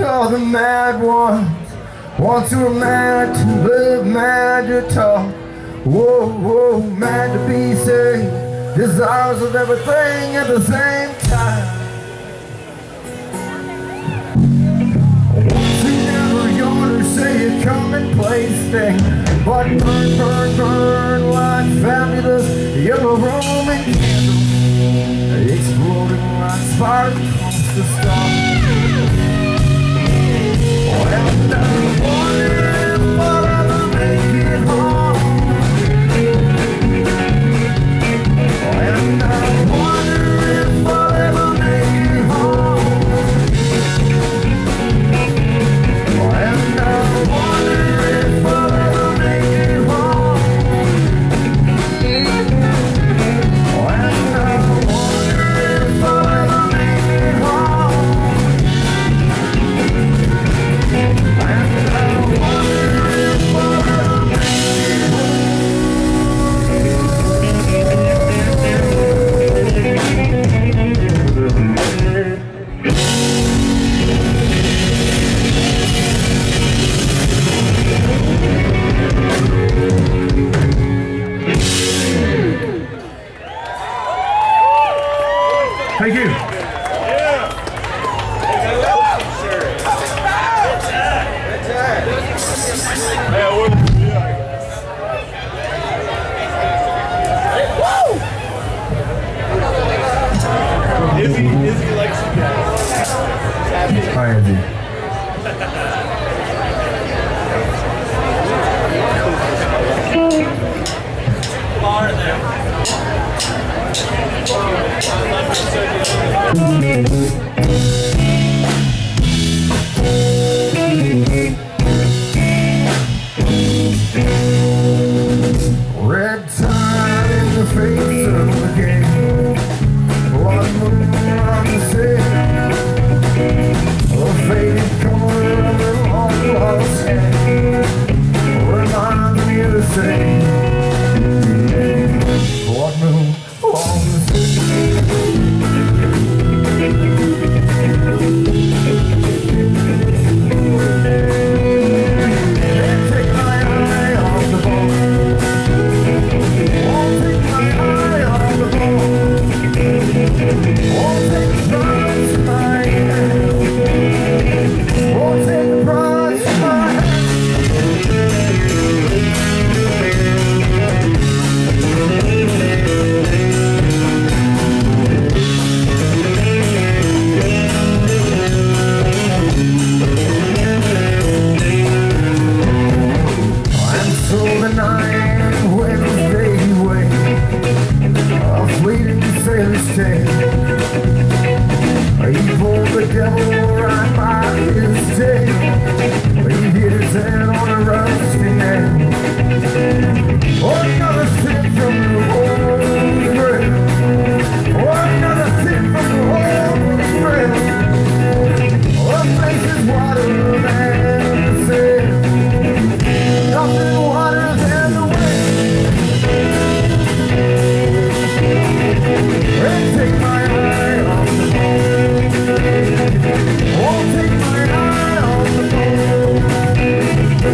you're the mad one. Once you were mad to live, mad to talk. Whoa, whoa, mad to be saved. Desires of everything at the same time. She never yawned to say a commonplace thing, but burn, burn, burn like fabulous yellow Roman candle, exploding like spark comes to stop. Thank you. Yeah. Woo! Izzy likes you guys. Hi, Red tide in the face of the game. One moon on the sea. A faded corner of a long lost hand. Remind me of the same. One moon on the sea. Evil, the devil, right by his tail. He hit his hand on a rusty nail. Oh, another sip from the old trail. Oh, another sip from the old trail. Oh, the place is wider than the sea. Nothing wider than the wind. And take my won't take my eye off the ball.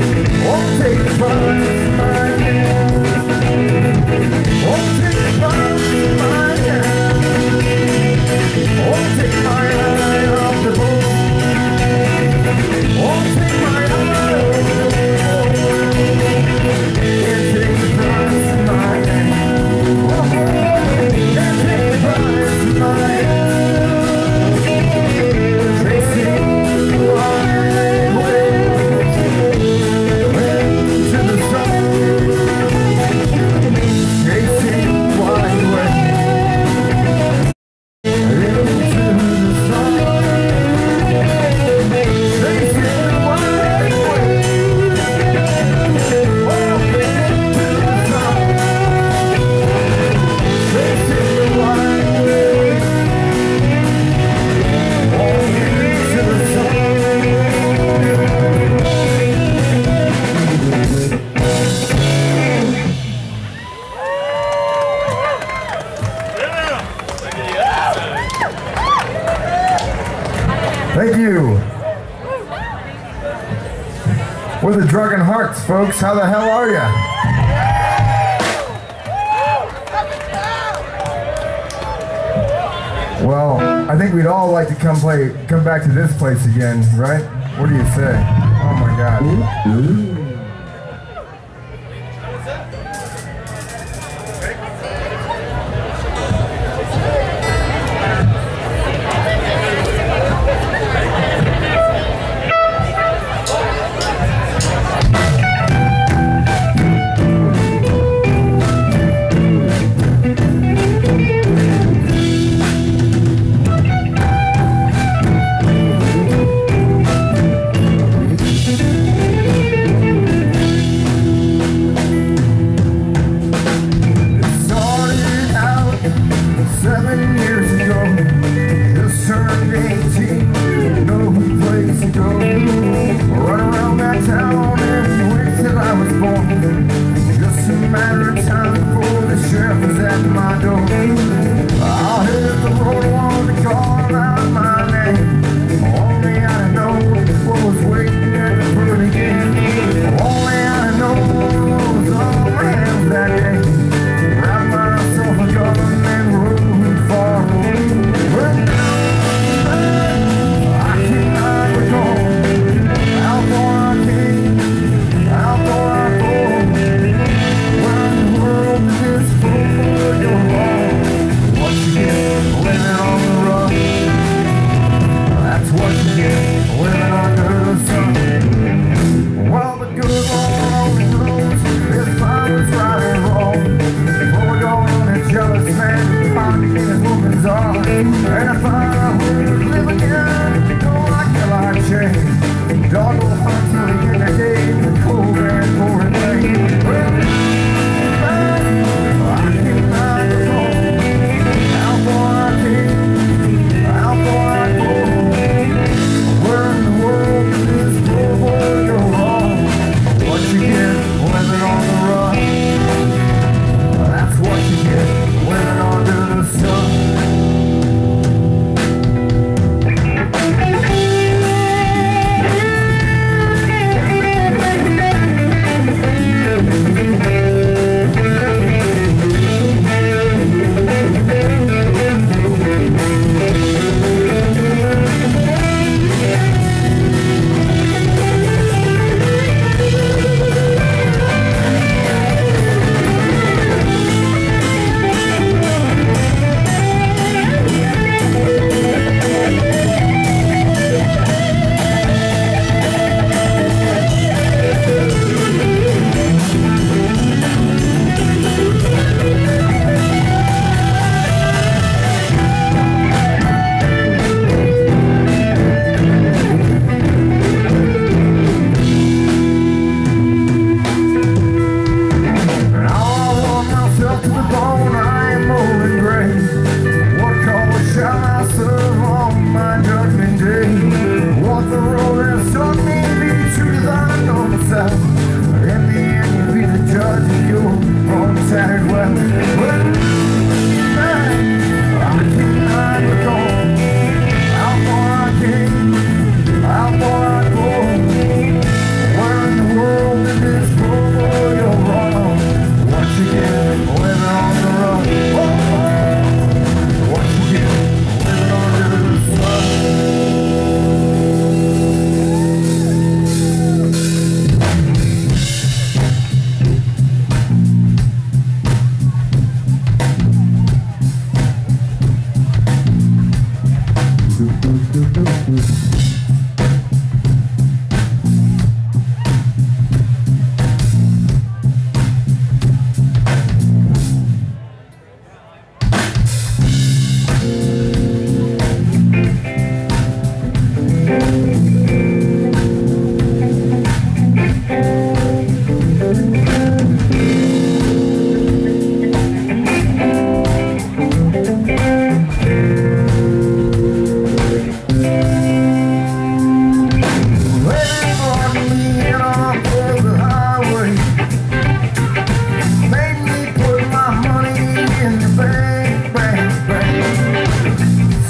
We're the Drunken Hearts, folks. How the hell are ya? Well, I think we'd all like to come back to this place again, right? What do you say? Oh my God. Ooh.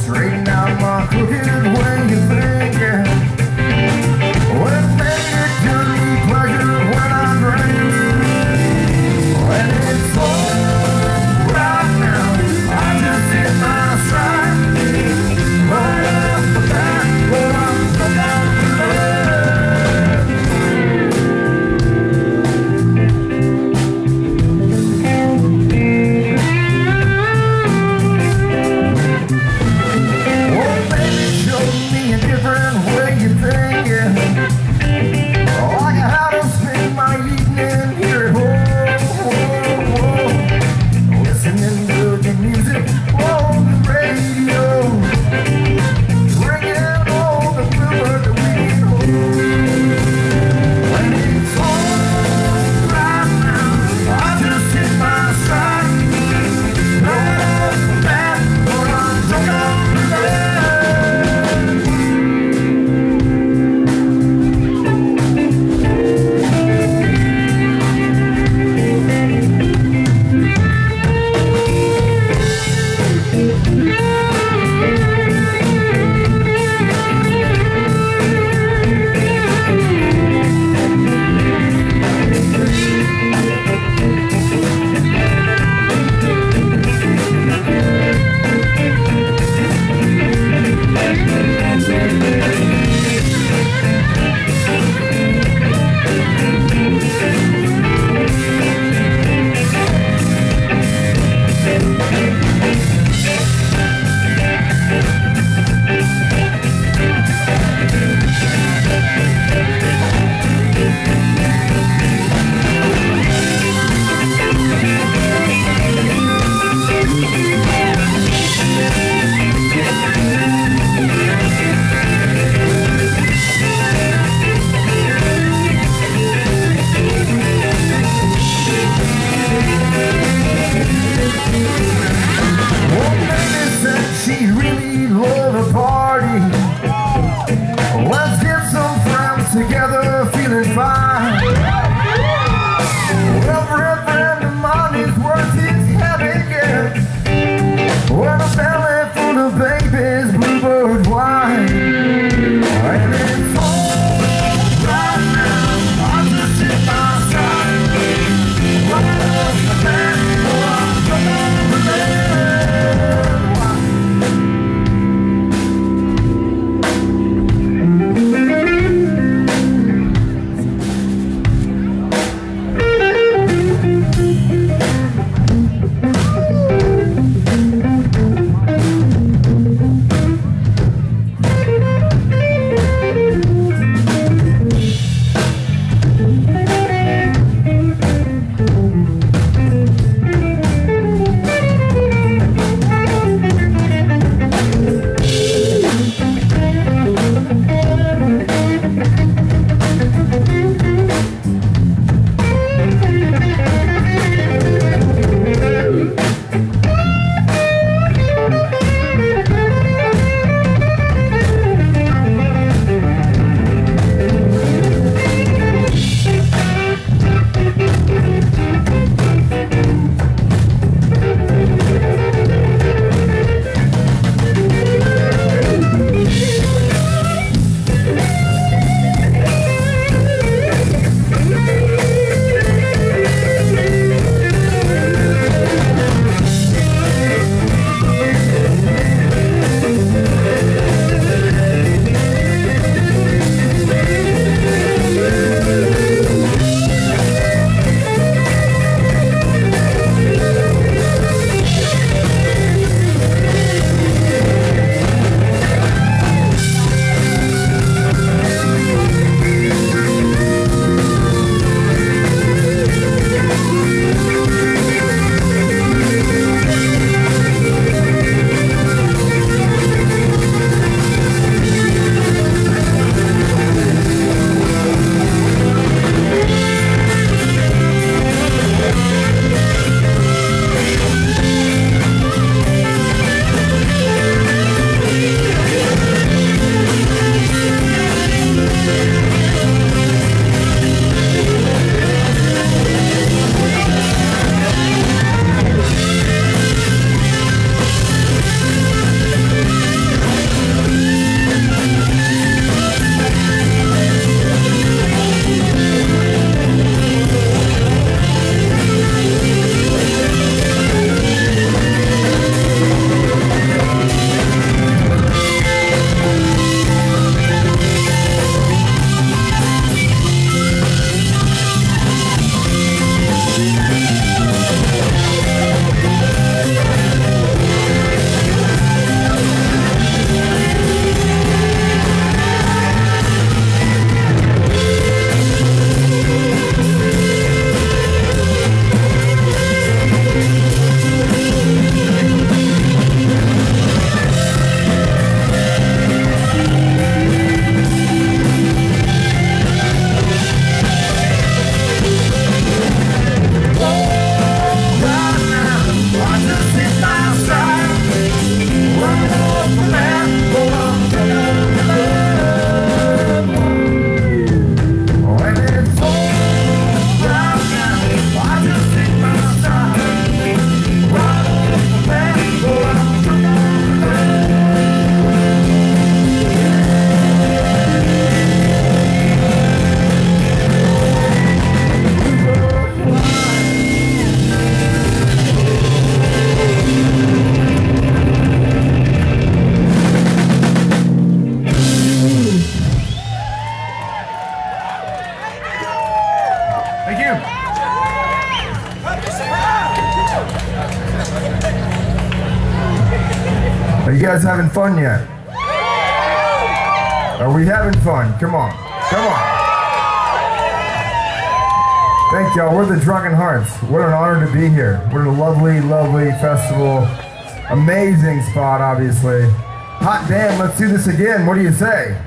Straighten out my crooked way, you think, yeah. guys having fun yet? Are we having fun? Come on. Come on. Thank y'all. We're the Drunken Hearts. What an honor to be here. What a lovely, lovely festival. Amazing spot, obviously. Hot damn, let's do this again. What do you say?